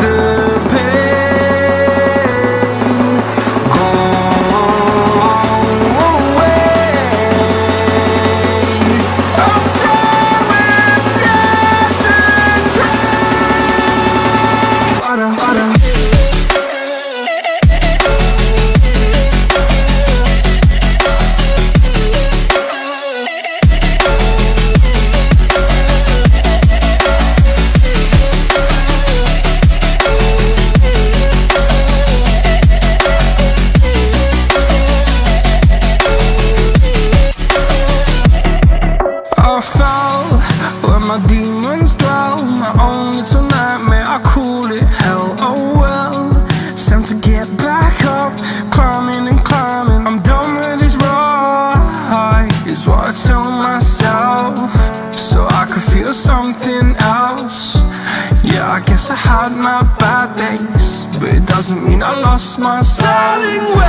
the I had my bad days, but it doesn't mean I lost my styling way.